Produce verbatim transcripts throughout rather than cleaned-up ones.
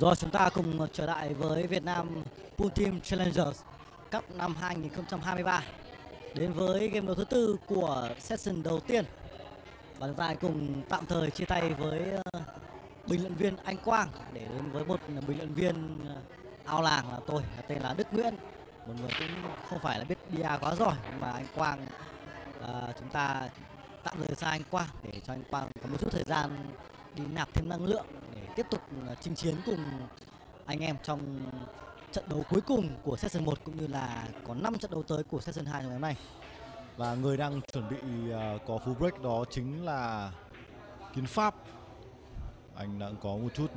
Rồi chúng ta cùng trở lại với Vietnam Pool Team Challengers Cup năm hai không hai ba. Đến với game đấu thứ tư của session đầu tiên. Bản tài cùng tạm thời chia tay với bình luận viên Anh Quang để đến với một bình luận viên ao làng là tôi, tên là Đức Nguyễn. Một người cũng không phải là biết bia quá giỏi, nhưng mà Anh Quang à, chúng ta tạm thời xa Anh Quang để cho Anh Quang có một chút thời gian đi nạp thêm năng lượng để tiếp tục chinh chiến cùng anh em trong trận đấu cuối cùng của session một, cũng như là có năm trận đấu tới của session hai ngày hôm nay. Và người đang chuẩn bị uh, có full break đó chính là Kiên Pháp. Anh đã có một chút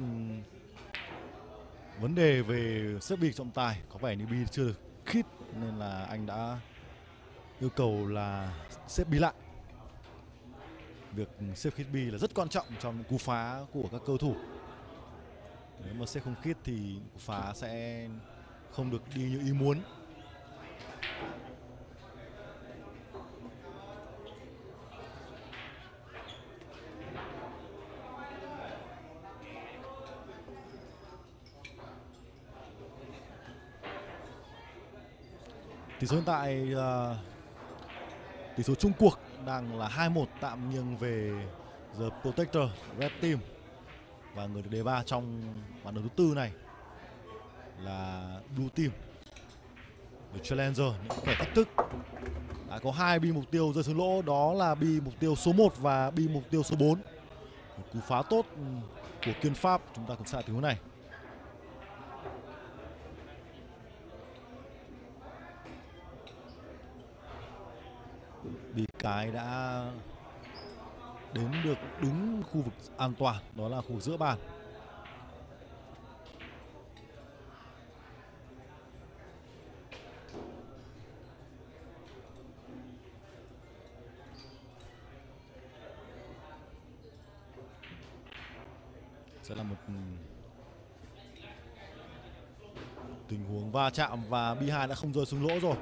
vấn đề về xếp bi trọng tài, có vẻ như bi chưa được khít nên là anh đã yêu cầu là xếp bi lại. Việc xếp khít bi là rất quan trọng trong cú phá của các cầu thủ. Nếu mà xếp không khít thì cú phá sẽ không được đi như ý muốn. Tỷ số hiện tại, uh, tỷ số chung cuộc đang là hai một, tạm nghiêng về The Protector Red Team. Và người được đề ba trong ván đấu thứ tư này là Blue Team, The Challenger, những kẻ thách thức. Đã có hai bi mục tiêu rơi xuống lỗ, đó là bi mục tiêu số một và bi mục tiêu số bốn. Một cú phá tốt của Kiên Pháp, chúng ta cũng sẽ tình huống này. Bị cái đã đến được đúng khu vực an toàn, đó là khu vực giữa bàn. Sẽ là một tình huống va chạm và bi hai đã không rơi xuống lỗ rồi.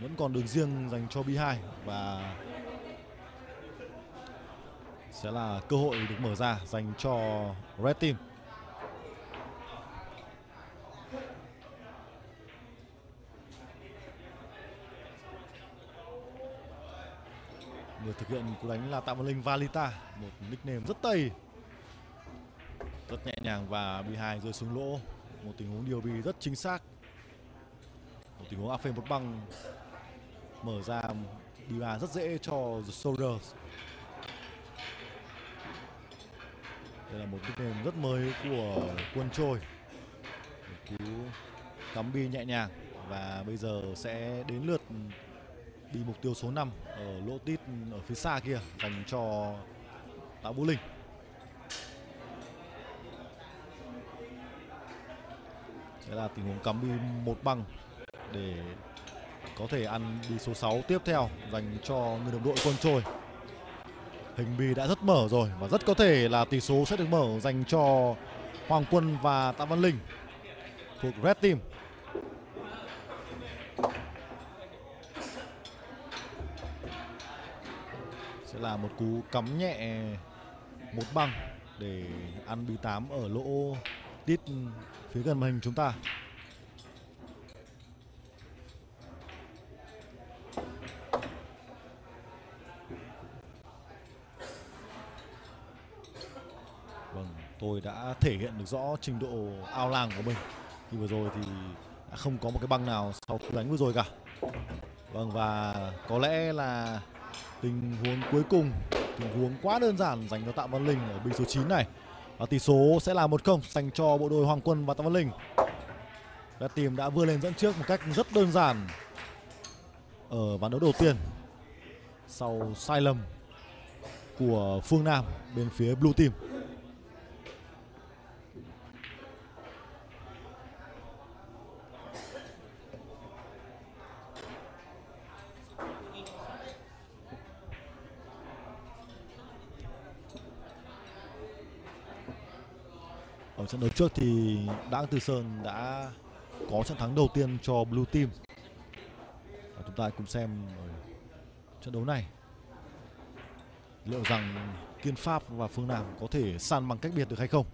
Vẫn còn đường riêng dành cho bi hai và sẽ là cơ hội được mở ra dành cho Red Team. Người thực hiện cú đánh là Tạ Văn Linh Valita, một nickname rất Tây, rất nhẹ nhàng và bi hai rơi xuống lỗ. Một tình huống điều bi rất chính xác, một tình huống áp phê một băng. Mở ra đi ba rất dễ cho The Soldiers. Đây là một cái nền rất mới của Quân Trôi. Một cú cắm bi nhẹ nhàng. Và bây giờ sẽ đến lượt đi mục tiêu số năm ở lỗ tít ở phía xa kia dành cho Tạ Vũ Linh. Sẽ là tình huống cắm bi một băng để có thể ăn bi số sáu tiếp theo dành cho người đồng đội Quân Trôi. Hình bi đã rất mở rồi và rất có thể là tỷ số sẽ được mở dành cho Hoàng Quân và Tạ Văn Linh thuộc Red Team. Sẽ là một cú cắm nhẹ một băng để ăn bi tám ở lỗ tít phía gần màn hình chúng ta. Tôi đã thể hiện được rõ trình độ ao làng của mình khi vừa rồi thì đã không có một cái băng nào sau cú đánh vừa rồi cả. Vâng, và có lẽ là tình huống cuối cùng, tình huống quá đơn giản dành cho Tạ Văn Linh ở bi số chín này. Và tỷ số sẽ là một không dành cho bộ đôi Hoàng Quân và Tạ Văn Linh. Red Team đã vươn lên dẫn trước một cách rất đơn giản ở ván đấu đầu tiên sau sai lầm của Phương Nam bên phía Blue Team. Trận đấu trước thì Đặng Từ Sơn đã có trận thắng đầu tiên cho Blue Team. Và chúng ta cùng xem trận đấu này liệu rằng Kiên Pháp và Phương Nam có thể san bằng cách biệt được hay không.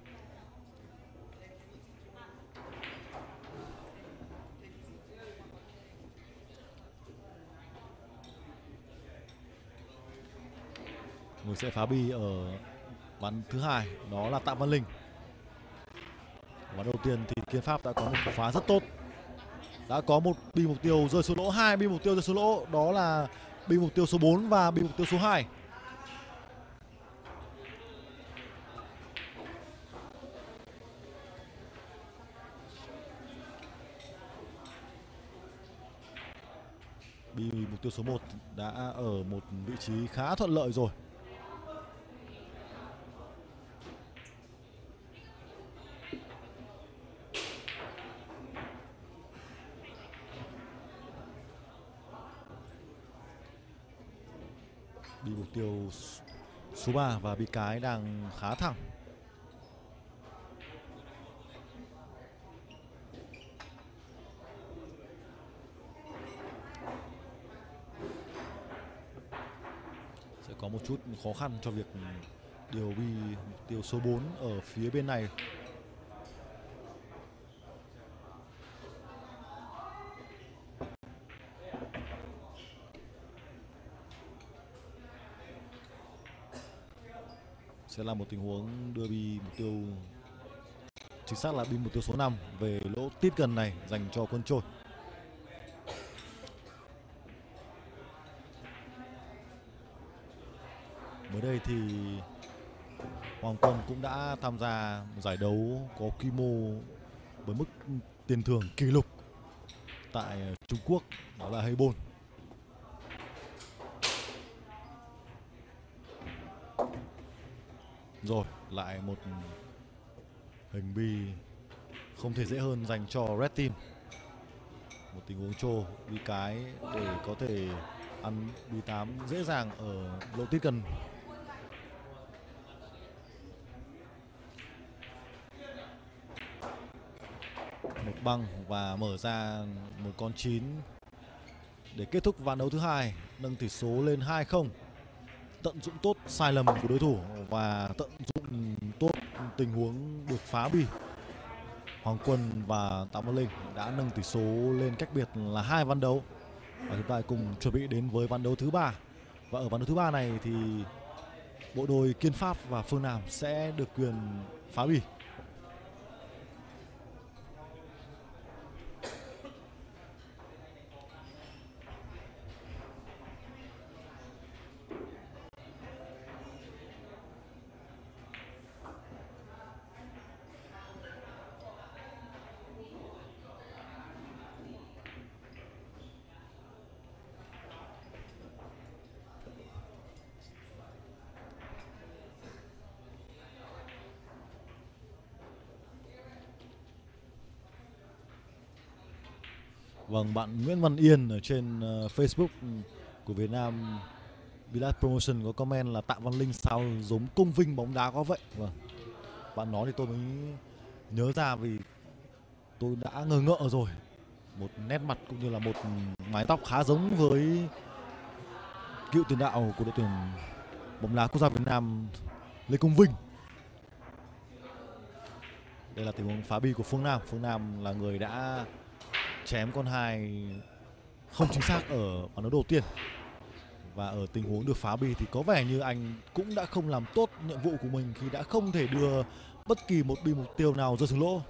Người sẽ phá bi ở ván thứ hai đó là Tạ Văn Linh. Ván đầu tiên thì Kiên Pháp đã có một phá rất tốt, đã có một bi mục tiêu rơi xuống lỗ, hai bi mục tiêu rơi xuống lỗ, đó là bi mục tiêu số bốn và bi mục tiêu số hai. Bi mục tiêu số một đã ở một vị trí khá thuận lợi rồi. Bị mục tiêu số ba và bị cái đang khá thẳng. Sẽ có một chút khó khăn cho việc điều bi mục tiêu số bốn ở phía bên này. Sẽ là một tình huống đưa bi mục tiêu, chính xác là bi mục tiêu số năm về lỗ tít gần này dành cho quân trôi. Mới đây thì Hoàng Quân cũng đã tham gia giải đấu có quy mô với mức tiền thưởng kỷ lục tại Trung Quốc, đó là Haybol. Rồi, lại một hình bi không thể dễ hơn dành cho Red Team. Một tình huống trô đi cái để có thể ăn bi tám dễ dàng ở lỗ tít cần. Một băng và mở ra một con chín để kết thúc ván đấu thứ hai, nâng tỷ số lên hai không. Tận dụng tốt sai lầm của đối thủ và tận dụng tốt tình huống được phá bì. Hoàng Quân và Tạ Văn Linh đã nâng tỷ số lên cách biệt là hai ván đấu. Và chúng ta cùng chuẩn bị đến với ván đấu thứ ba. Và ở ván đấu thứ ba này thì bộ đôi Kiên Pháp và Phương Nam sẽ được quyền phá bì. Vâng, bạn Nguyễn Văn Yên ở trên Facebook của Vietnam Billiards Promotion có comment là Tạ Văn Linh sao giống Công Vinh bóng đá có vậy. Vâng, bạn nói thì tôi mới nhớ ra vì tôi đã ngờ ngợ rồi. Một nét mặt cũng như là một mái tóc khá giống với cựu tiền đạo của đội tuyển bóng đá quốc gia Việt Nam Lê Công Vinh. Đây là tình huống phá bi của Phương Nam. Phương Nam là người đã chém con hai không chính xác ở ván đấu đầu tiên. Và ở tình huống được phá bì thì có vẻ như anh cũng đã không làm tốt nhiệm vụ của mình khi đã không thể đưa bất kỳ một bi mục tiêu nào rơi xuống lỗ.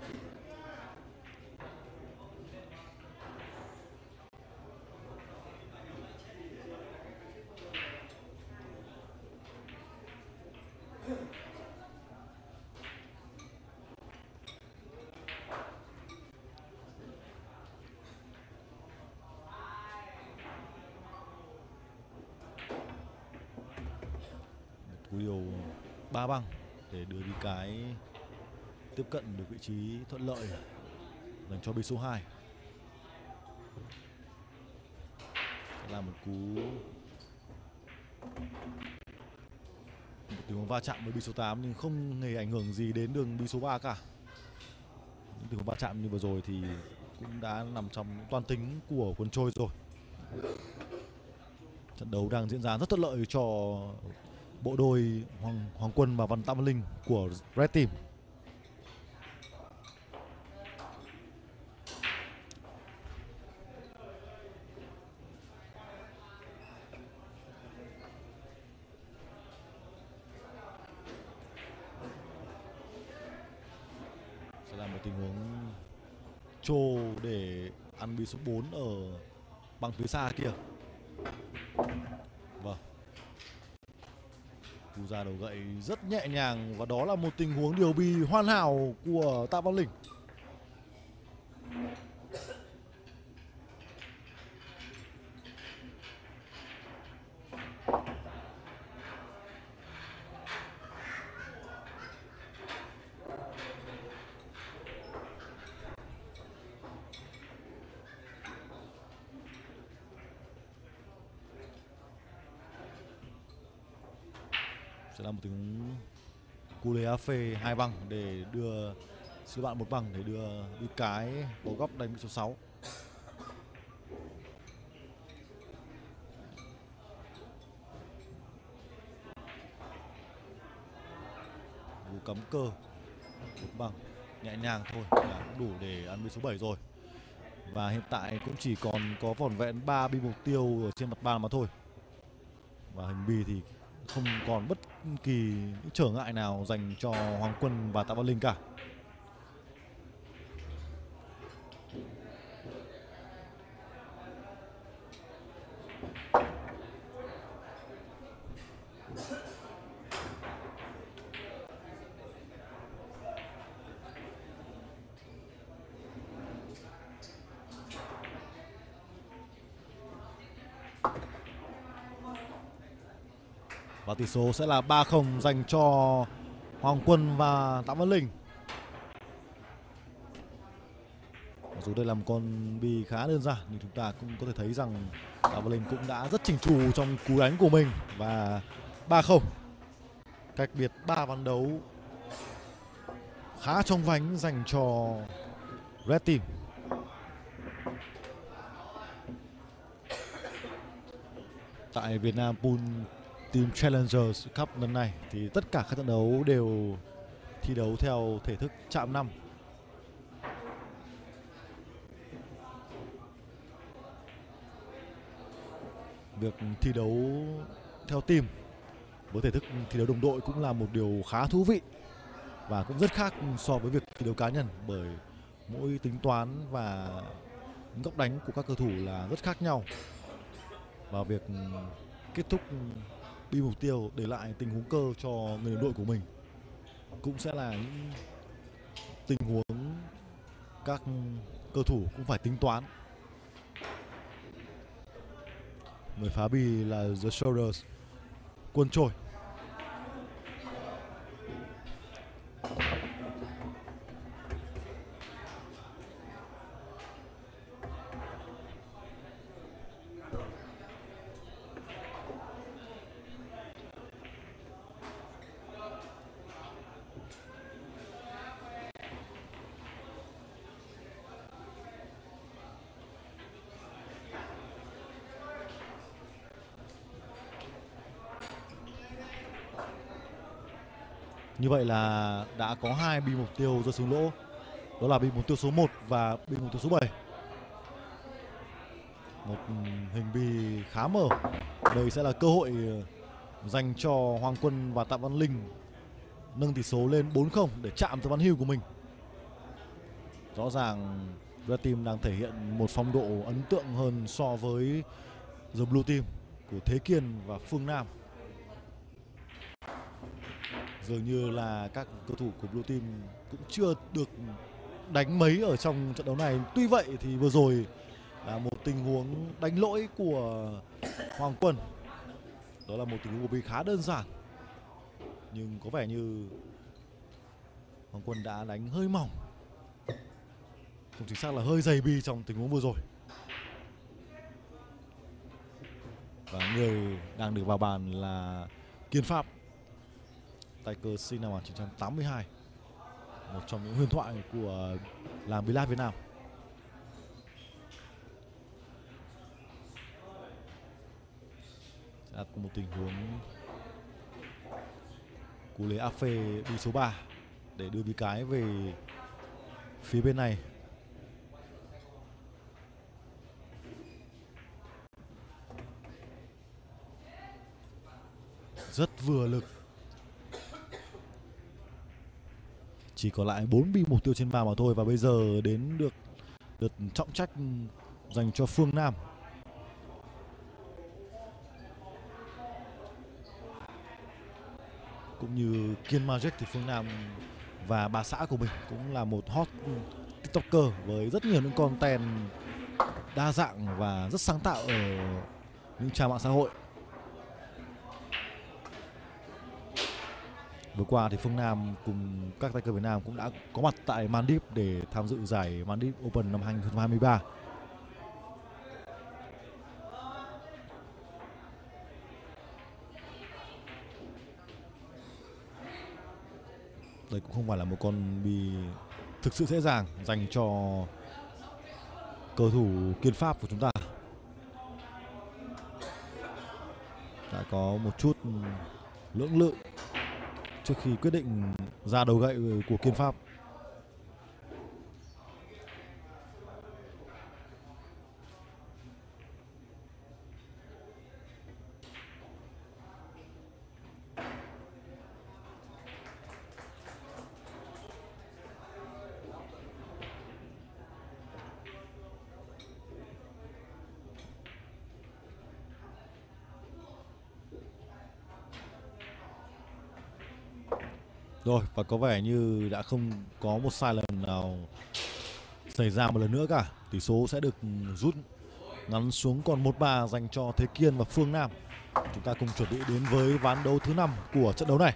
Điều ba băng để đưa đi cái tiếp cận được vị trí thuận lợi dành cho bi số hai. Là một cú một tình huống va chạm với bi số tám nhưng không hề ảnh hưởng gì đến đường bi số ba cả. Những tình huống va chạm như vừa rồi thì cũng đã nằm trong toàn tính của quân trôi rồi. Trận đấu đang diễn ra rất thuận lợi cho bộ đôi Hoàng, Hoàng Quân và Văn Tạ Văn Linh của Red Team. Sẽ là một tình huống trô để ăn bi số bốn ở bằng phía xa kia. Vâng, cú ra đầu gậy rất nhẹ nhàng và đó là một tình huống điều bi hoàn hảo của Tạ Văn Linh. Sẽ là một tiếng cú lê á phê hai băng để đưa sư bạn một băng để đưa đi cái vào góc đánh số sáu. Cú cắm cơ một băng nhẹ nhàng thôi là cũng đủ để ăn bi số bảy rồi. Và hiện tại cũng chỉ còn có vỏn vẹn ba bi mục tiêu ở trên mặt bàn mà thôi. Và hình bi thì không còn bất kỳ những trở ngại nào dành cho Hoàng Quân và Tạ Văn Linh cả. Và tỷ số sẽ là ba không dành cho Hoàng Quân và Tạ Văn Linh. Mặc dù đây là một con bi khá đơn giản nhưng chúng ta cũng có thể thấy rằng Tạ Văn Linh cũng đã rất chỉnh chu trong cú đánh của mình. Và ba không, cách biệt ba ván đấu khá trong vánh dành cho Red Team. Tại Vietnam Pool Team Challengers Cup lần này thì tất cả các trận đấu đều thi đấu theo thể thức chạm năm. Việc thi đấu theo team với thể thức thi đấu đồng đội cũng là một điều khá thú vị và cũng rất khác so với việc thi đấu cá nhân, bởi mỗi tính toán và góc đánh của các cầu thủ là rất khác nhau. Và việc kết thúc đi mục tiêu để lại tình huống cơ cho người đồng đội của mình cũng sẽ là những tình huống các cầu thủ cũng phải tính toán. Người phá bi là The Shoulders, Quân Trôi. Như vậy là đã có hai bi mục tiêu rơi xuống lỗ. Đó là bi mục tiêu số một và bi mục tiêu số bảy. Một hình bi khá mở. Đây sẽ là cơ hội dành cho Hoàng Quân và Tạ Văn Linh nâng tỷ số lên bốn không để chạm tới ván hưu của mình. Rõ ràng Red Team đang thể hiện một phong độ ấn tượng hơn so với The Blue Team của Thế Kiên và Phương Nam. Dường như là các cầu thủ của Blue Team cũng chưa được đánh mấy ở trong trận đấu này. Tuy vậy thì vừa rồi là một tình huống đánh lỗi của Hoàng Quân. Đó là một tình huống của bi khá đơn giản, nhưng có vẻ như Hoàng Quân đã đánh hơi mỏng, không chính xác là hơi dày bi trong tình huống vừa rồi. Và người đang được vào bàn là Kiên Pháp, tay cờ sinh năm một nghìn chín trăm tám mươi hai, một trong những huyền thoại của làng Billiards Việt Nam. Sẽ là một tình huống cú lưới a phê đi số ba để đưa bị cái về phía bên này. Rất vừa lực. Chỉ còn lại bốn bi mục tiêu trên bàn mà thôi. Và bây giờ đến được lượt trọng trách dành cho Phương Nam. Cũng như Kiên Magic thì Phương Nam và bà xã của mình cũng là một hot tiktoker với rất nhiều những content đa dạng và rất sáng tạo ở những trang mạng xã hội. Vừa qua thì Phương Nam cùng các tay cờ Việt Nam cũng đã có mặt tại Man Dip để tham dự giải Man Dip Open năm hai không hai ba. Đây cũng không phải là một con bi thực sự dễ dàng dành cho cầu thủ Kiên Pháp của chúng ta. Đã có một chút lưỡng lự trước khi quyết định ra đầu gậy của Kiên Pháp. Rồi, và có vẻ như đã không có một sai lầm nào xảy ra một lần nữa cả. Tỷ số sẽ được rút ngắn xuống còn một ba dành cho Thế Kiên và Phương Nam. Chúng ta cùng chuẩn bị đến với ván đấu thứ năm của trận đấu này.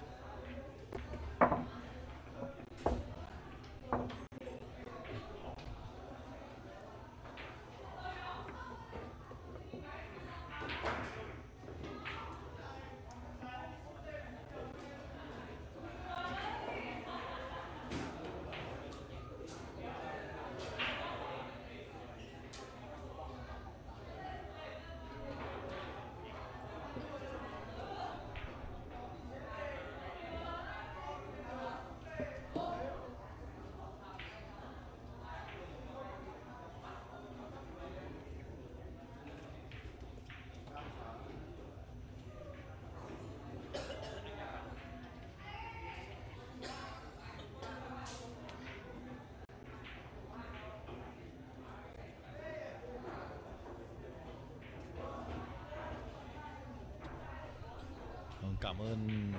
Cảm ơn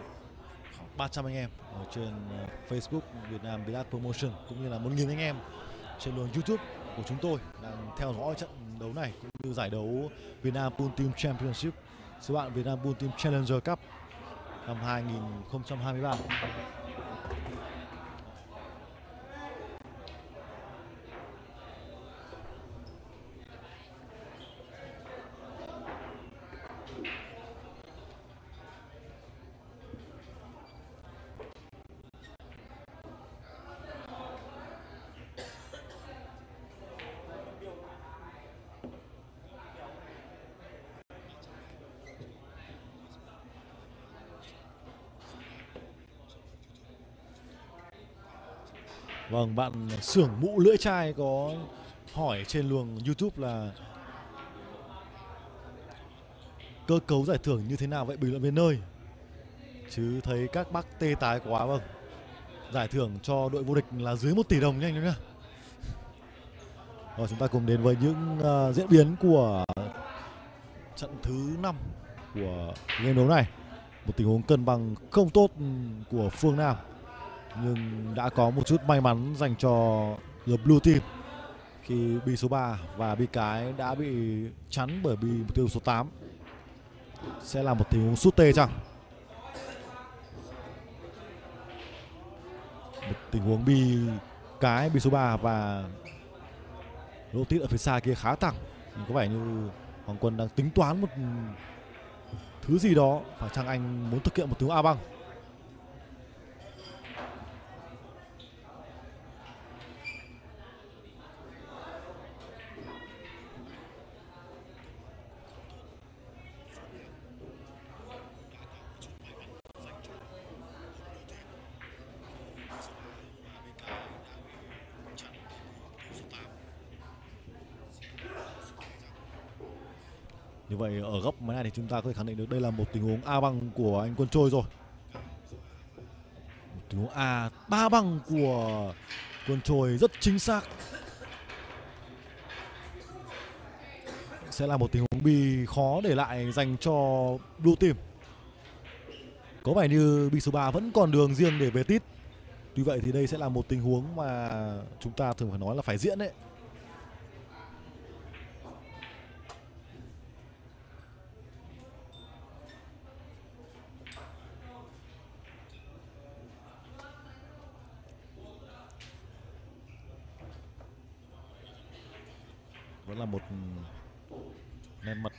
khoảng ba trăm anh em ở trên Facebook Vietnam Billiards Promotion cũng như là một nghìn anh em trên luồng YouTube của chúng tôi đang theo dõi trận đấu này cũng như giải đấu Vietnam Pool Team Championship số bạn Vietnam Pool Team Challengers Cup năm hai không hai ba. Vâng, bạn Xưởng Mũ Lưỡi Chai có hỏi trên luồng YouTube là cơ cấu giải thưởng như thế nào vậy bình luận viên ơi? Chứ thấy các bác tê tái quá. Vâng, giải thưởng cho đội vô địch là dưới một tỷ đồng nhanh nhá. Rồi, chúng ta cùng đến với những uh, diễn biến của trận thứ năm của game đấu này. Một tình huống cân bằng không tốt của Phương Nam, nhưng đã có một chút may mắn dành cho The Blue Team khi bi số ba và bi cái đã bị chắn bởi bi mục tiêu số tám. Sẽ là một tình huống sút tê chăng? Một tình huống bi cái, bi số ba và lỗ tít ở phía xa kia khá thẳng. Nhưng có vẻ như Hoàng Quân đang tính toán một thứ gì đó. Phải chăng anh muốn thực hiện một tình huống a băng? Như vậy ở góc máy này thì chúng ta có thể khẳng định được đây là một tình huống A băng của anh Quân Trôi rồi. Một tình huống A ba băng của Quân Trôi rất chính xác. Sẽ là một tình huống bi khó để lại dành cho Blue Team. Có vẻ như bi số ba vẫn còn đường riêng để về tít. Tuy vậy thì đây sẽ là một tình huống mà chúng ta thường phải nói là phải diễn đấy. Vẫn là một nên mặt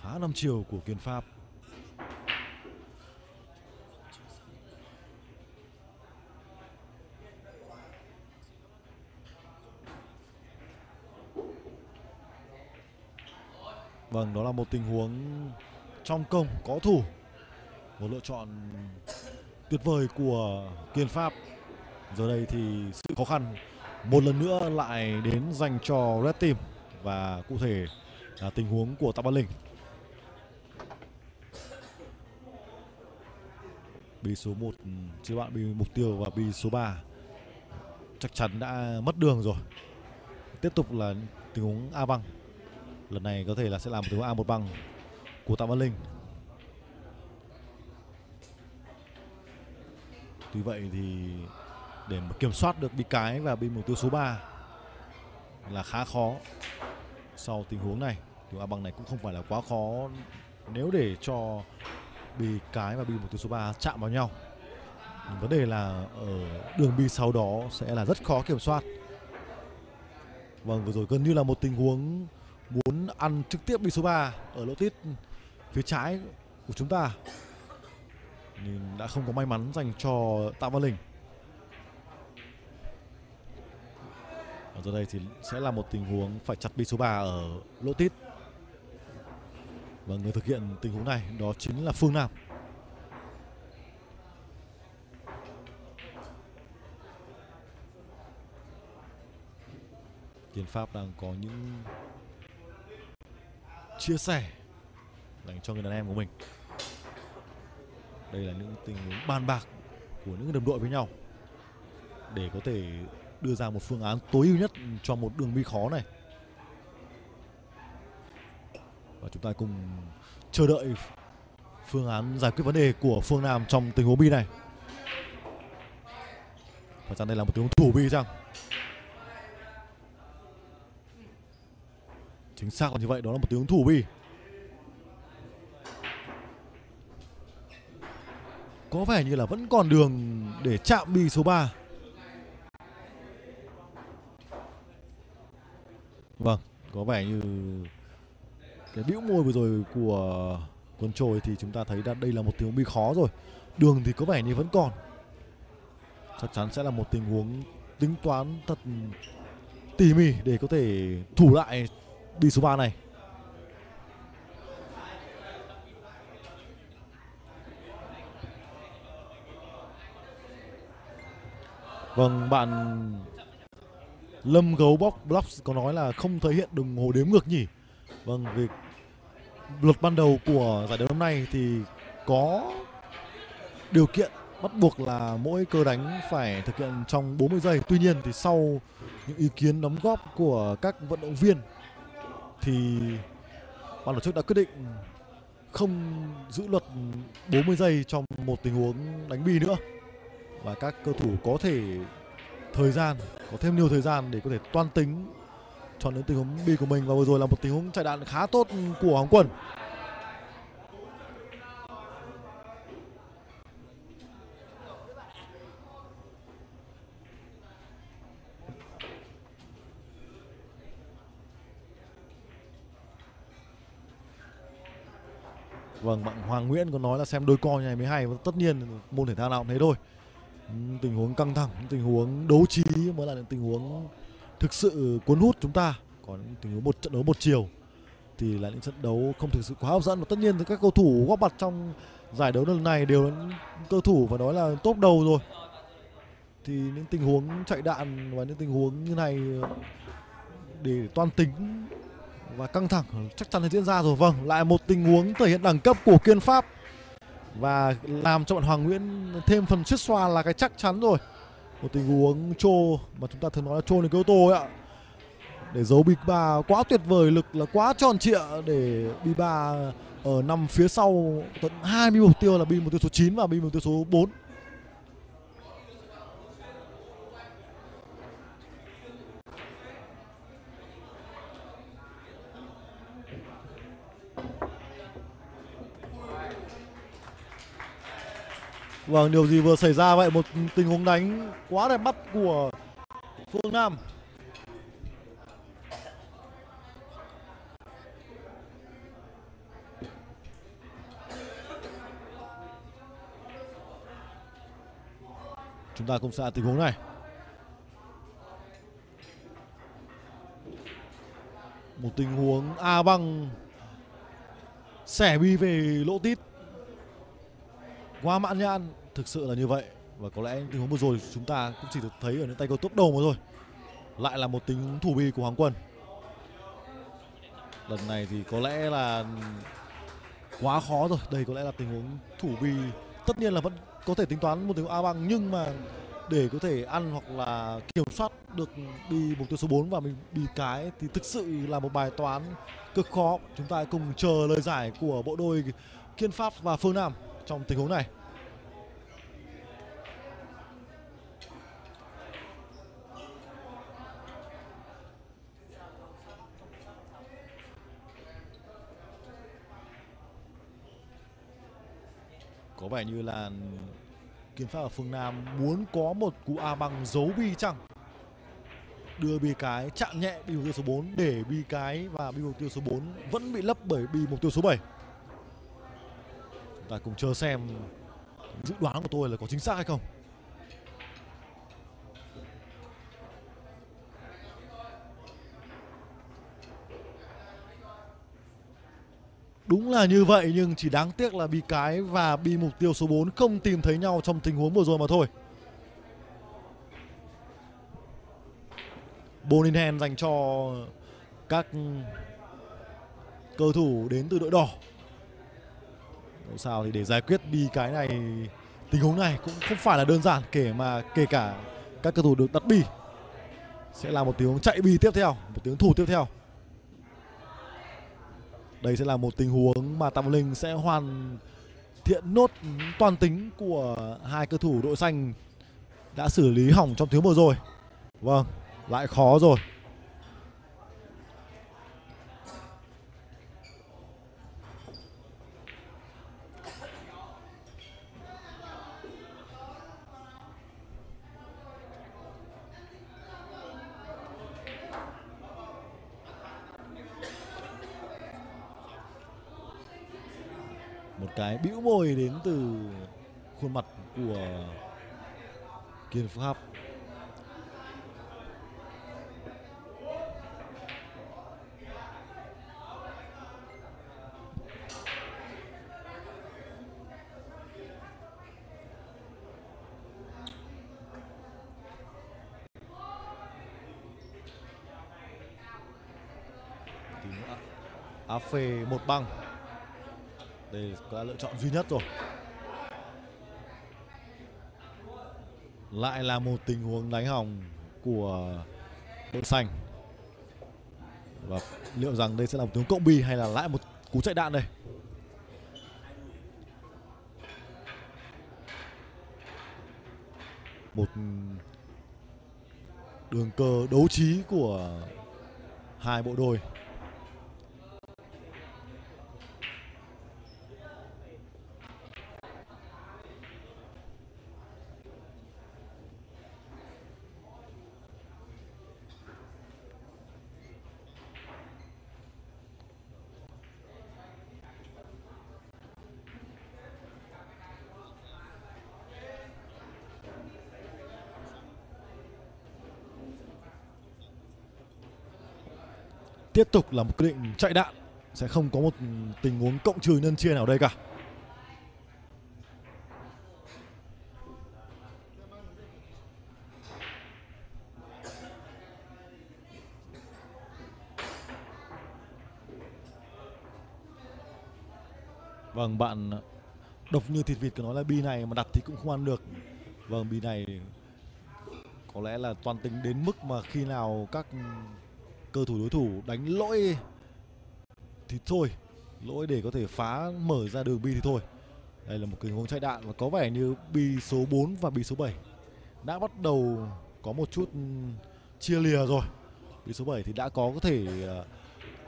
khá năm chiều của Kiên Pháp. Vâng, đó là một tình huống trong công có thủ, một lựa chọn tuyệt vời của Kiên Pháp. Giờ đây thì sự khó khăn một lần nữa lại đến dành cho Red Team, và cụ thể là tình huống của Tạ Văn Linh. Bi số một chưa bạn bị mục tiêu và bi số ba chắc chắn đã mất đường rồi. Tiếp tục là tình huống A băng. Lần này có thể là sẽ làm một tình huống A một băng của Tạ Văn Linh. Tuy vậy thì để mà kiểm soát được bi cái và bi mục tiêu số ba là khá khó. Sau tình huống này thì A băng này cũng không phải là quá khó nếu để cho bi cái và bi mục tiêu số ba chạm vào nhau. Nhưng vấn đề là ở đường bi sau đó sẽ là rất khó kiểm soát. Vâng, vừa rồi gần như là một tình huống muốn ăn trực tiếp bi số ba ở lỗ tít phía trái của chúng ta, nhưng đã không có may mắn dành cho Tạ Văn Linh. Ở giờ đây thì sẽ là một tình huống phải chặt bi số ba ở lỗ tít. Và người thực hiện tình huống này đó chính là Phương Nam. Kiên Pháp đang có những chia sẻ dành cho người đàn em của mình. Đây là những tình huống bàn bạc của những đồng đội với nhau để có thể đưa ra một phương án tối ưu nhất cho một đường bi khó này. Và chúng ta cùng chờ đợi phương án giải quyết vấn đề của Phương Nam trong tình huống bi này. Và chẳng đây là một tình huống thủ bi chăng? Chính xác là như vậy, đó là một tình huống thủ bi. Có vẻ như là vẫn còn đường để chạm bi số ba. Vâng, có vẻ như cái bĩu môi vừa rồi của Quân Trôi thì chúng ta thấy đã đây là một tình huống bi khó rồi. Đường thì có vẻ như vẫn còn. Chắc chắn sẽ là một tình huống tính toán thật tỉ mỉ để có thể thủ lại bi số ba này. Vâng, bạn Lâm Gấu Box Blocks có nói là không thể hiện đồng hồ đếm ngược nhỉ. Vâng, việc luật ban đầu của giải đấu năm nay thì có điều kiện bắt buộc là mỗi cơ đánh phải thực hiện trong bốn mươi giây. Tuy nhiên thì sau những ý kiến đóng góp của các vận động viên thì ban tổ chức đã quyết định không giữ luật bốn mươi giây trong một tình huống đánh bi nữa. Và các cầu thủ có thể thời gian, có thêm nhiều thời gian để có thể toan tính chọn đến tình huống bi của mình. Và vừa rồi là một tình huống chạy đạn khá tốt của Hoàng Quân. Vâng, bạn Hoàng Nguyễn có nói là xem đôi co như này mới hay. Và tất nhiên môn thể thao nào cũng thế thôi. Tình huống căng thẳng, tình huống đấu trí mới là những tình huống thực sự cuốn hút chúng ta. Còn tình huống một trận đấu một chiều thì là những trận đấu không thực sự quá hấp dẫn. Và tất nhiên thì các cầu thủ góp mặt trong giải đấu lần này đều là những cầu thủ phải nói là top đầu rồi. Thì những tình huống chạy đạn và những tình huống như này để toan tính và căng thẳng chắc chắn là diễn ra rồi. Vâng, lại một tình huống thể hiện đẳng cấp của Kiên Pháp và làm cho bạn Hoàng Nguyễn thêm phần suýt xoa là cái chắc chắn rồi. Một tình huống trô mà chúng ta thường nói là trô lên cái ô tô ấy ạ, để giấu bì ba quá tuyệt vời, lực là quá tròn trịa để bì ba ở nằm phía sau tận hai mươi mục tiêu, là bi mục tiêu số chín và bi mục tiêu số bốn. Vâng, điều gì vừa xảy ra vậy? Một tình huống đánh quá đẹp mắt của Phương Nam. Chúng ta cũng sẽ tình huống này. Một tình huống A băng xẻ bi về lỗ tít, quá mãn nhãn, thực sự là như vậy. Và có lẽ tình huống vừa rồi chúng ta cũng chỉ được thấy ở những tay cầu tốc đầu mà thôi. Lại là một tình huống thủ bi của Hoàng Quân. Lần này thì có lẽ là quá khó rồi. Đây có lẽ là tình huống thủ bi. Tất nhiên là vẫn có thể tính toán một tình huống A băng, nhưng mà để có thể ăn hoặc là kiểm soát được đi mục tiêu số bốn và mình đi cái thì thực sự là một bài toán cực khó. Chúng ta cùng chờ lời giải của bộ đôi Kiên Pháp và Phương Nam trong tình huống này. Có vẻ như là Kiên Pháp ở Phương Nam muốn có một cú A bằng giấu bi chăng, đưa bi cái chạm nhẹ bi mục tiêu số bốn để bi cái và bi mục tiêu số bốn vẫn bị lấp bởi bi mục tiêu số bảy. Chúng ta cùng chờ xem dự đoán của tôi là có chính xác hay không. Đúng là như vậy, nhưng chỉ đáng tiếc là bi cái và bi mục tiêu số bốn không tìm thấy nhau trong tình huống vừa rồi mà thôi. Ball in hand dành cho các cầu thủ đến từ đội đỏ. Dẫu sao thì để giải quyết bi cái này, tình huống này cũng không phải là đơn giản, kể mà kể cả các cầu thủ được đặt bi. Sẽ là một tình huống chạy bi tiếp theo, một tiếng thủ tiếp theo. Đây sẽ là một tình huống mà Tạ Văn Linh sẽ hoàn thiện nốt toàn tính của hai cầu thủ đội xanh đã xử lý hỏng trong tiếng vừa rồi. Vâng, lại khó rồi. Một cái bĩu môi đến từ khuôn mặt của Kiên Pháp. Á phê một băng. Đây là lựa chọn duy nhất rồi. Lại là một tình huống đánh hỏng của đội xanh. Và liệu rằng đây sẽ là một tiếng cộng bi hay là lại một cú chạy đạn đây? Một đường cờ đấu trí của hai bộ đôi. Tiếp tục là một quyết định chạy đạn, sẽ không có một tình huống cộng trừ nhân chia nào đây cả. Vâng, bạn độc như thịt vịt, cứ nói là bi này mà đặt thì cũng không ăn được. Vâng, bi này có lẽ là toàn tính đến mức mà khi nào các cơ thủ đối thủ đánh lỗi thì thôi, lỗi để có thể phá mở ra đường bi thì thôi. Đây là một tình huống chạy đạn và có vẻ như bi số bốn và bi số bảy đã bắt đầu có một chút chia lìa rồi. Bi số bảy thì đã có có thể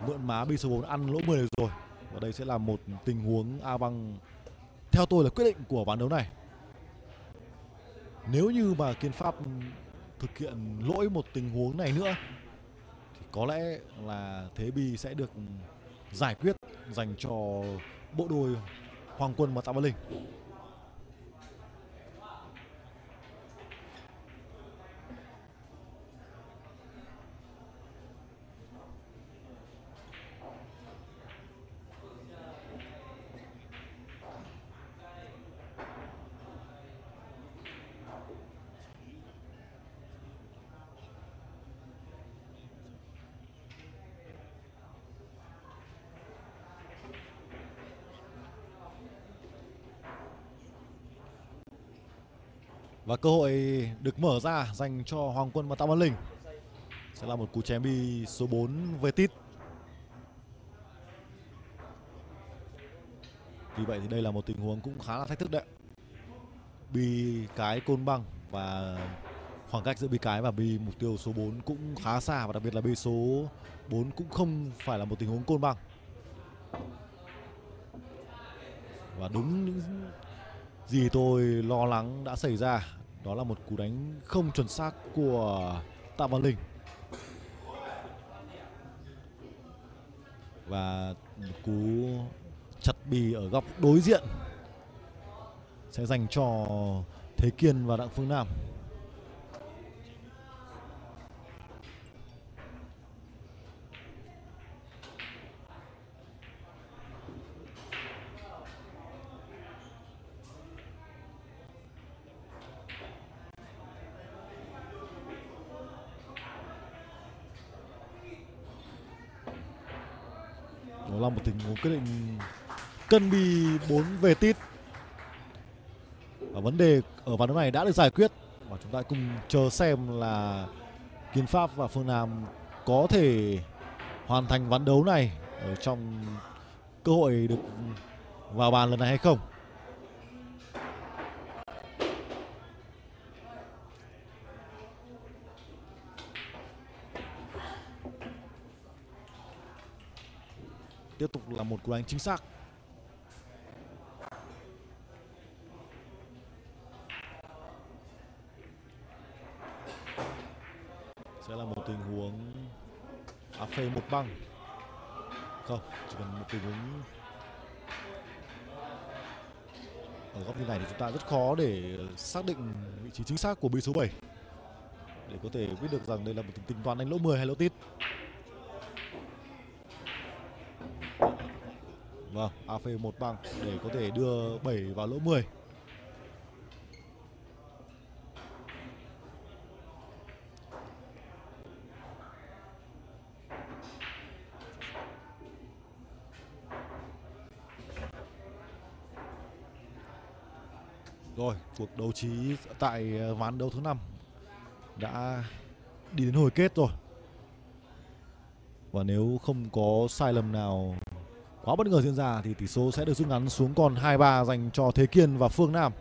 mượn má bi số bốn ăn lỗ mười rồi. Và đây sẽ là một tình huống a băng theo tôi là quyết định của ván đấu này. Nếu như mà Kiên Pháp thực hiện lỗi một tình huống này nữa thì có lẽ là thế bi sẽ được giải quyết dành cho bộ đôi Hoàng Quân và Tạ Văn Linh. Và cơ hội được mở ra dành cho Hoàng Quân và Tạ Văn Linh sẽ là một cú chém bi số bốn về tít. Vì vậy thì đây là một tình huống cũng khá là thách thức đấy. Bi cái côn băng và khoảng cách giữa bi cái và bi mục tiêu số bốn cũng khá xa, và đặc biệt là bi số bốn cũng không phải là một tình huống côn băng. Và đúng những gì tôi lo lắng đã xảy ra, đó là một cú đánh không chuẩn xác của Tạ Văn Linh. Và một cú chặt bì ở góc đối diện sẽ dành cho Thế Kiên và Đặng Phương Nam. Là một tình huống quyết định cân bi bốn về tít, và vấn đề ở ván đấu này đã được giải quyết, và chúng ta cùng chờ xem là Kiên Pháp và Phương Nam có thể hoàn thành ván đấu này ở trong cơ hội được vào bàn lần này hay không. Tiếp tục là một cú đánh chính xác. Sẽ là một tình huống á phê một băng. Không, chỉ cần một tình huống ở góc như này thì chúng ta rất khó để xác định vị trí chính xác của bi số bảy để có thể biết được rằng đây là một tình toán đánh lỗ mười hay lỗ tít. Vâng, a phê một băng để có thể đưa bảy vào lỗ mười. Rồi, cuộc đấu trí tại ván đấu thứ năm đã đi đến hồi kết rồi. Và nếu không có sai lầm nào quá bất ngờ diễn ra thì tỷ số sẽ được rút ngắn xuống còn hai ba dành cho Thế Kiên và Phương Nam.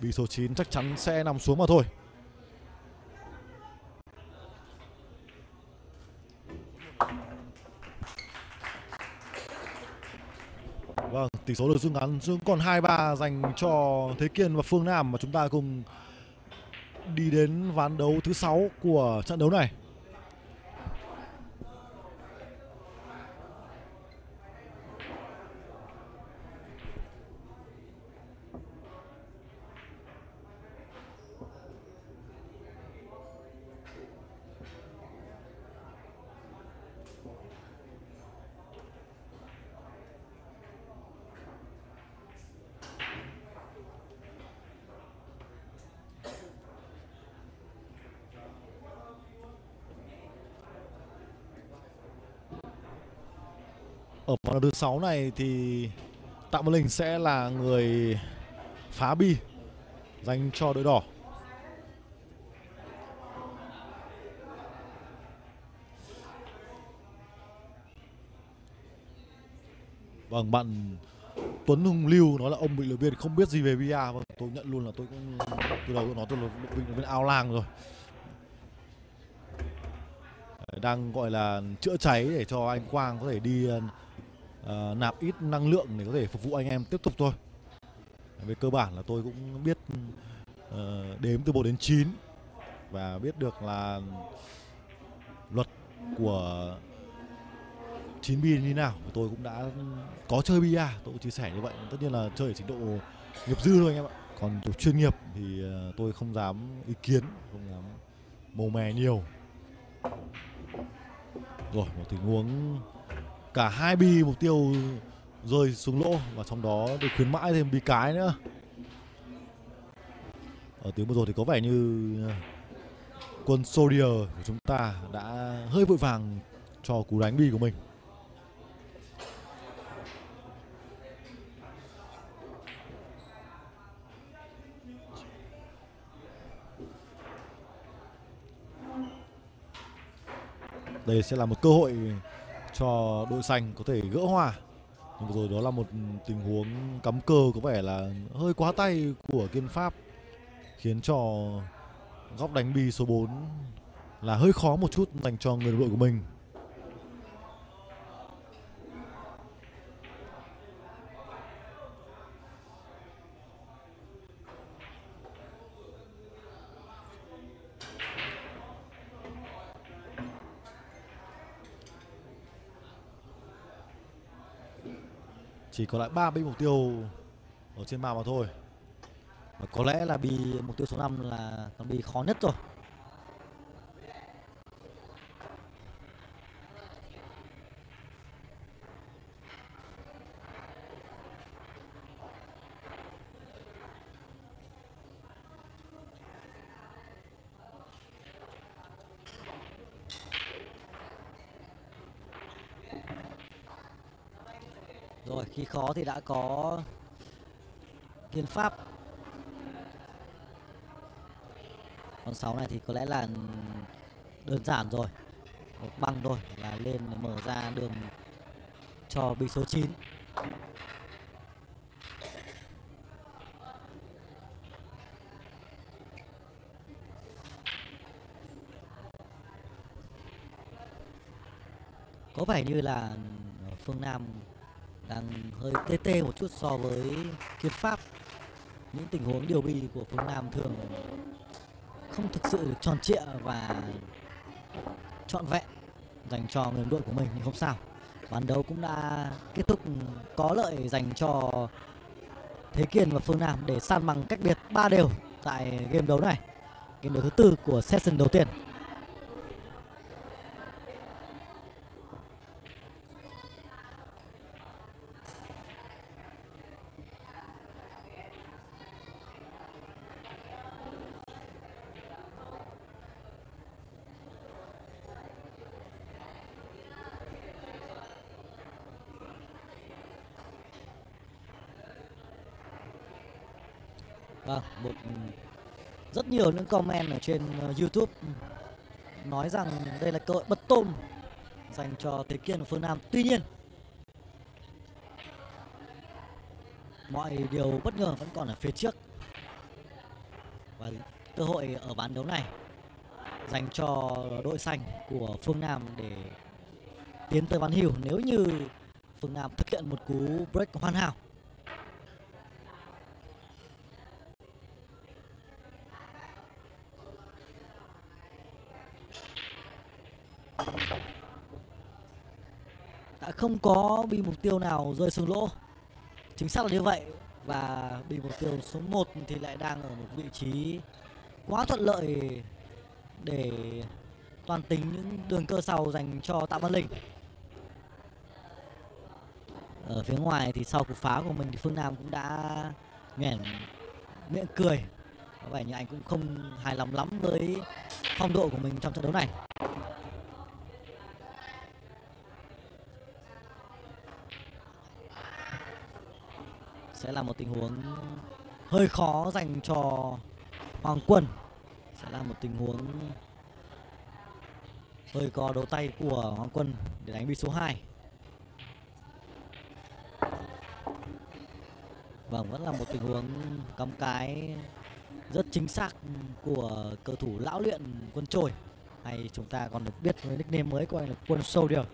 Bi số chín chắc chắn sẽ nằm xuống mà thôi. Vâng, tỷ số được rút ngắn xuống còn hai ba dành cho Thế Kiên và Phương Nam, mà chúng ta cùng đi đến ván đấu thứ sáu của trận đấu này. Ở ván đấu thứ sáu này thì Tạ Văn Linh sẽ là người phá bi dành cho đội đỏ. Vâng, bạn Tuấn Hùng Lưu nói là ông bình luận viên không biết gì về bia. Vâng, tôi nhận luôn là tôi cũng từ đầu nó tôi là bình luận viên ao làng rồi. Đang gọi là chữa cháy để cho anh Quang có thể đi uh, nạp ít năng lượng để có thể phục vụ anh em tiếp tục thôi. Về cơ bản là tôi cũng biết uh, đếm từ một đến chín và biết được là luật của chín bi như nào. Tôi cũng đã có chơi bia, tôi cũng chia sẻ như vậy. Tất nhiên là chơi ở trình độ nghiệp dư thôi anh em ạ. Còn chuyên nghiệp thì tôi không dám ý kiến, không dám màu mè nhiều. Rồi, một tình huống cả hai bi mục tiêu rơi xuống lỗ và trong đó được khuyến mãi thêm bi cái nữa. Ở tiếng vừa rồi thì có vẻ như quân Soldier của chúng ta đã hơi vội vàng cho cú đánh bi của mình. Đây sẽ là một cơ hội cho đội xanh có thể gỡ hòa. Nhưng rồi đó là một tình huống cắm cơ có vẻ là hơi quá tay của Kiên Pháp, khiến cho góc đánh bi số bốn là hơi khó một chút dành cho người đội của mình. Chỉ còn lại ba bi mục tiêu ở trên bàn mà thôi. Và có lẽ là bi mục tiêu số năm là con bi khó nhất rồi. Rồi, khi khó thì đã có Kiên Pháp. Con sáu này thì có lẽ là đơn giản rồi, một băng thôi là lên để mở ra đường cho bi số chín. Có vẻ như là Phương Nam đang hơi tê tê một chút so với Kiên Pháp. Những tình huống điều bi của Phương Nam thường không thực sự được tròn trịa và trọn vẹn dành cho người đội của mình, nhưng không sao. Ván đấu cũng đã kết thúc có lợi dành cho Thế Kiên và Phương Nam để san bằng cách biệt ba đều tại game đấu này. Game đấu thứ tư của session đầu tiên. Vâng, một rất nhiều những comment ở trên YouTube nói rằng đây là cơ hội bật tôm dành cho Thế Kiên và Phương Nam. Tuy nhiên, mọi điều bất ngờ vẫn còn ở phía trước. Và cơ hội ở ván đấu này dành cho đội xanh của Phương Nam để tiến tới ván hữu nếu như Phương Nam thực hiện một cú break hoàn hảo. Không có bi mục tiêu nào rơi xuống lỗ, chính xác là như vậy. Và bi mục tiêu số một thì lại đang ở một vị trí quá thuận lợi để toàn tính những đường cơ sau dành cho Tạ Văn Linh. Ở phía ngoài thì sau cú phá của mình thì Phương Nam cũng đã nhoẻn miệng cười, có vẻ như anh cũng không hài lòng lắm với phong độ của mình trong trận đấu này. sẽ là một tình huống hơi khó dành cho Hoàng Quân. Sẽ là một tình huống hơi có đấu tay của Hoàng Quân để đánh bi số hai. Vâng, vẫn là một tình huống cắm cái rất chính xác của cầu thủ lão luyện Quân Trồi, hay chúng ta còn được biết với nickname mới của anh là Quân Soldier.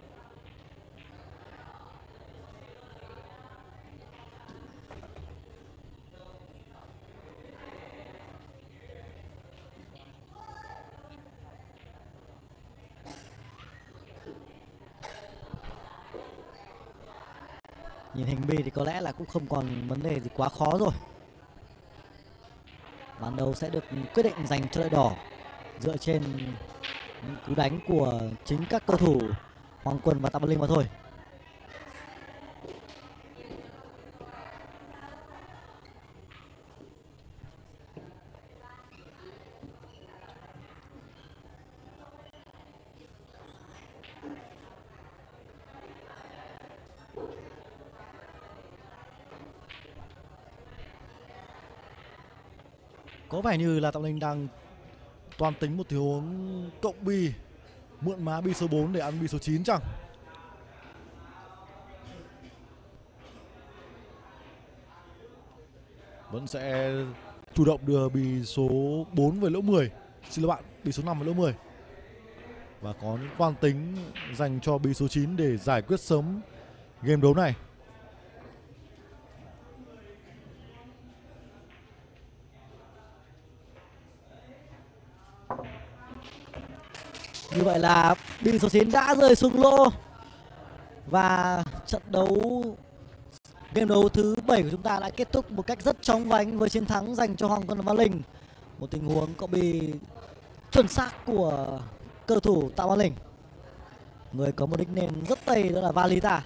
Nhìn hình bi thì có lẽ là cũng không còn vấn đề gì quá khó rồi. Ván đấu sẽ được quyết định dành cho đội đỏ dựa trên những cú đánh của chính các cầu thủ Hoàng Quân và Tạ Văn Linh mà thôi. Có vẻ như là Tạ Văn Linh đang toàn tính một tình huống cộng bi, mượn má bi số bốn để ăn bi số chín chẳng. Vẫn sẽ chủ động đưa bi số bốn về lỗ mười, xin lỗi bạn, bi số năm về lỗ mười. Và có những quan tính dành cho bi số chín để giải quyết sớm game đấu này. Như vậy là bi số chín đã rơi xuống lô. Và trận đấu, game đấu thứ bảy của chúng ta đã kết thúc một cách rất chóng vánh với chiến thắng dành cho Hoàng Quân và Văn Linh. Một tình huống có bị chuẩn xác của cầu thủ Tạ Văn Linh, người có một nickname rất tây đó là Valita.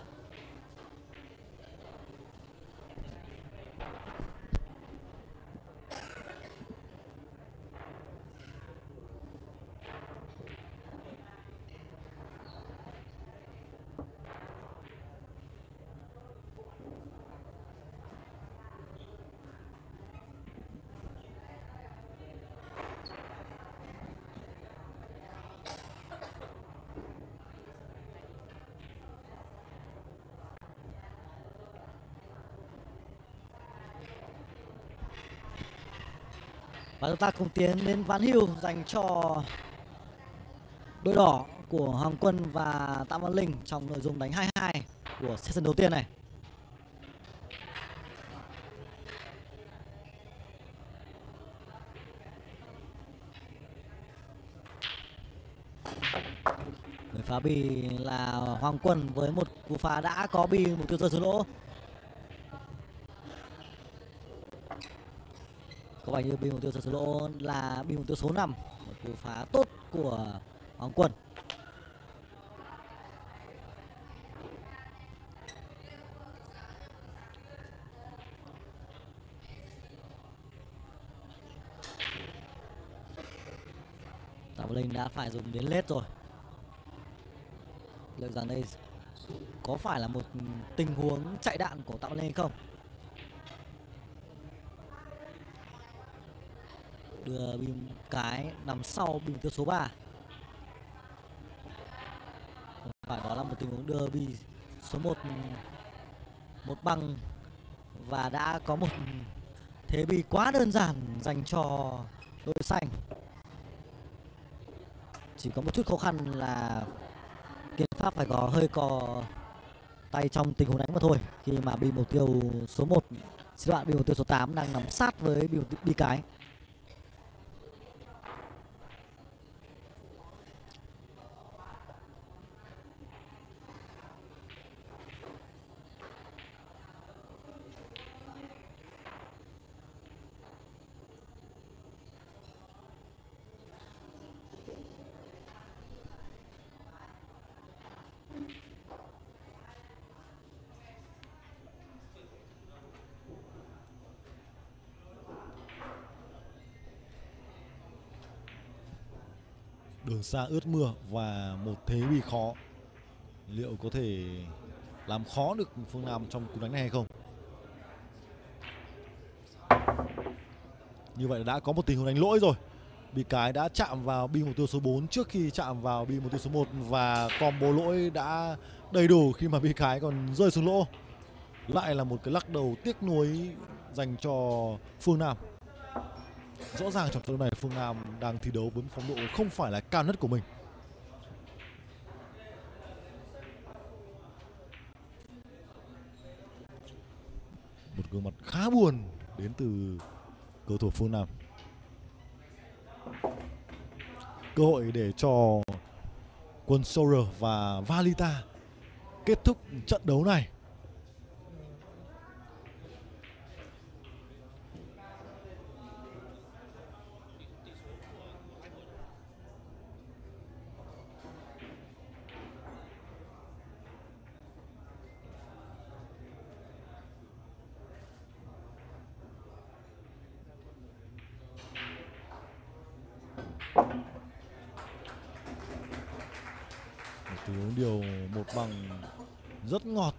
Và chúng ta cùng tiến đến ván hưu dành cho đội đỏ của Hoàng Quân và Tạ Văn Linh trong nội dung đánh hai hai của session đầu tiên này. Người phá bi là Hoàng Quân với một cú phá đã có bi mục tiêu rơi xuống lỗ. Có vẻ như bi mục tiêu số lỗ là bi mục tiêu số năm, một cú phá tốt của Hoàng Quân. Tạ Văn Linh đã phải dùng đến lết rồi. Liệu rằng đây có phải là một tình huống chạy đạn của Tạ Văn Linh hay không? Đưa bìm cái nằm sau bìm tiêu số ba. Phải đó là một tình huống đưa bi số một một băng và đã có một thế bi quá đơn giản dành cho đội xanh. Chỉ có một chút khó khăn là Kiên Pháp phải có hơi cò tay trong tình huống đánh mà thôi, khi mà bìm mục tiêu số một, xin lỗi, bìm mục tiêu số tám đang nằm sát với bìm bi cái. Đường xa ướt mưa và một thế bị khó. Liệu có thể làm khó được Phương Nam trong cú đánh này hay không? Như vậy đã có một tình huống đánh lỗi rồi. Bị cái đã chạm vào bi mục tiêu số bốn trước khi chạm vào bi mục tiêu số một. Và combo lỗi đã đầy đủ khi mà bị cái còn rơi xuống lỗ. Lại là một cái lắc đầu tiếc nuối dành cho Phương Nam. Rõ ràng trong trận này Phương Nam đang thi đấu với phong độ không phải là cao nhất của mình. Một gương mặt khá buồn đến từ cầu thủ Phương Nam. Cơ hội để cho Quân Sorer và Valita kết thúc trận đấu này. Điều một bằng rất ngọt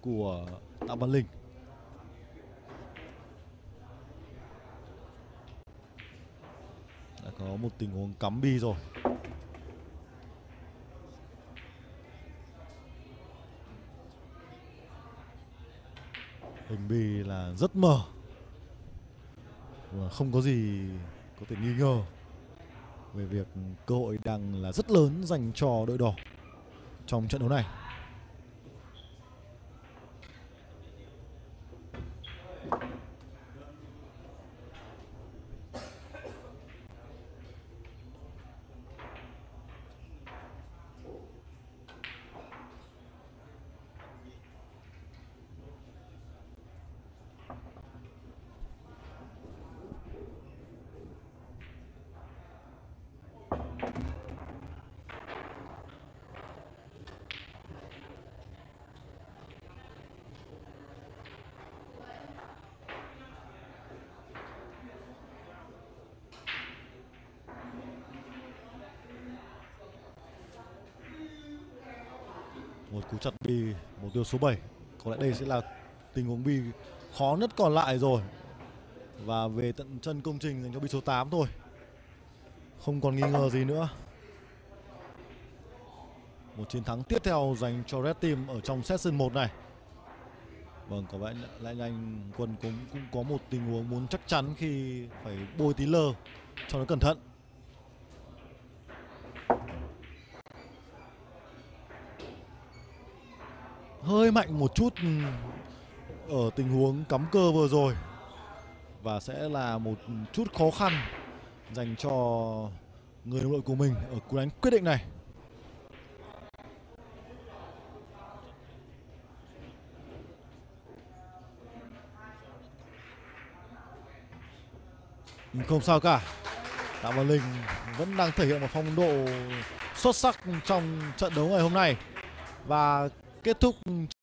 của Tạ Văn Linh. Đã có một tình huống cắm bi rồi. Hình bi là rất mờ và không có gì có thể nghi ngờ về việc cơ hội đang là rất lớn dành cho đội đỏ trong trận đấu này. Một cú chặt bi mục tiêu số bảy. Có lẽ đây sẽ là tình huống bi khó nhất còn lại rồi. Và về tận chân công trình dành cho bi số tám thôi. Không còn nghi ngờ gì nữa. Một chiến thắng tiếp theo dành cho Red Team ở trong session một này. Vâng, có vẻ lại nhanh. Quân cũng, cũng có một tình huống muốn chắc chắn khi phải bôi tí lơ cho nó cẩn thận. Hơi mạnh một chút ở tình huống cắm cơ vừa rồi. Và sẽ là một chút khó khăn dành cho người đồng đội của mình ở cú đánh quyết định này. Nhưng không sao cả. Tạ Văn Linh vẫn đang thể hiện một phong độ xuất sắc trong trận đấu ngày hôm nay. Và kết thúc